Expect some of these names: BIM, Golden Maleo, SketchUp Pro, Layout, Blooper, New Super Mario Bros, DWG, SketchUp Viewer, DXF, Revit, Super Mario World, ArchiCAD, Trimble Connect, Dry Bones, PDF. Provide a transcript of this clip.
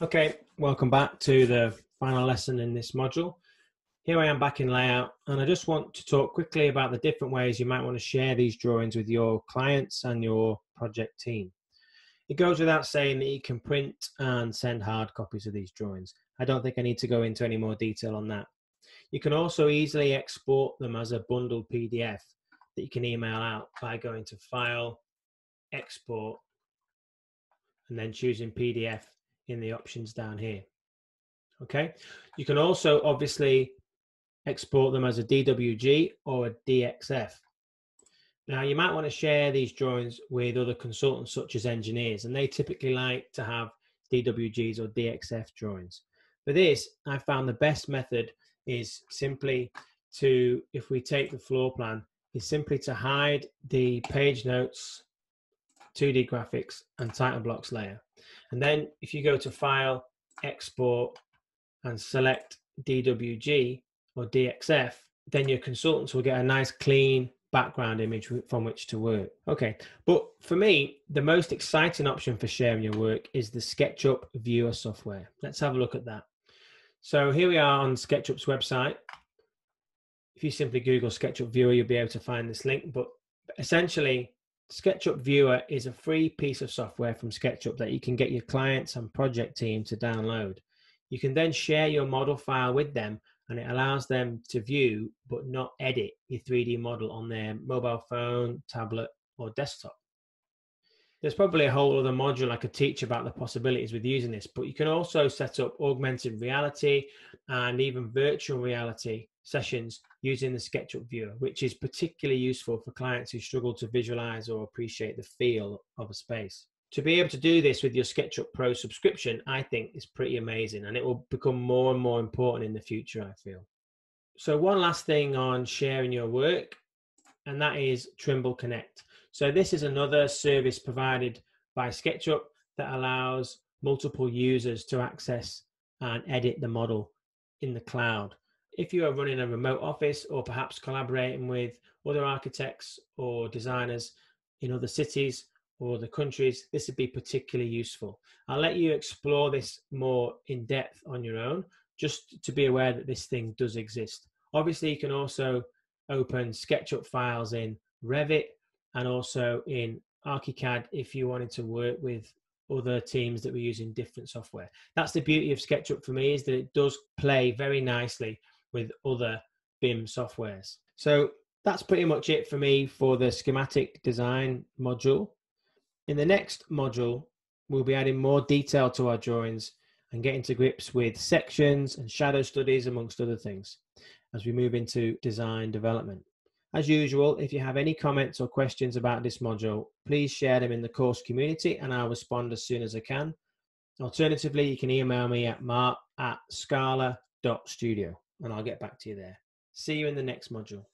Okay, welcome back to the final lesson in this module. Here I am back in layout, and I just want to talk quickly about the different ways you might want to share these drawings with your clients and your project team. It goes without saying that you can print and send hard copies of these drawings. I don't think I need to go into any more detail on that. You can also easily export them as a bundled PDF that you can email out by going to File, Export, and then choosing PDF in the options down here. Okay, you can also obviously export them as a DWG or a DXF. Now you might want to share these drawings with other consultants such as engineers, and they typically like to have DWGs or DXF drawings. For this, I found the best method is simply to, if we take the floor plan, is simply to hide the page notes, 2D graphics and title blocks layer. And then if you go to File, Export and select DWG or DXF, then your consultants will get a nice clean background image from which to work. Okay, but for me, the most exciting option for sharing your work is the SketchUp Viewer software. Let's have a look at that. So here we are on SketchUp's website. If you simply Google SketchUp Viewer, you'll be able to find this link, but essentially SketchUp Viewer is a free piece of software from SketchUp that you can get your clients and project team to download. You can then share your model file with them, and it allows them to view but not edit your 3D model on their mobile phone, tablet or desktop. There's probably a whole other module I could teach about the possibilities with using this, but you can also set up augmented reality and even virtual reality sessions using the SketchUp Viewer, which is particularly useful for clients who struggle to visualize or appreciate the feel of a space. To be able to do this with your SketchUp Pro subscription, I think is pretty amazing, and it will become more and more important in the future, I feel. So one last thing on sharing your work, and that is Trimble Connect. So this is another service provided by SketchUp that allows multiple users to access and edit the model in the cloud. If you are running a remote office or perhaps collaborating with other architects or designers in other cities or other countries, this would be particularly useful. I'll let you explore this more in depth on your own, just to be aware that this thing does exist. Obviously, you can also open SketchUp files in Revit and also in ArchiCAD if you wanted to work with other teams that were using different software. That's the beauty of SketchUp for me, is that it does play very nicely with other BIM softwares. So that's pretty much it for me for the schematic design module. In the next module, we'll be adding more detail to our drawings and getting to grips with sections and shadow studies, amongst other things, as we move into design development. As usual, if you have any comments or questions about this module, please share them in the course community and I'll respond as soon as I can. Alternatively, you can email me at mark@scala.studio. And I'll get back to you there. See you in the next module.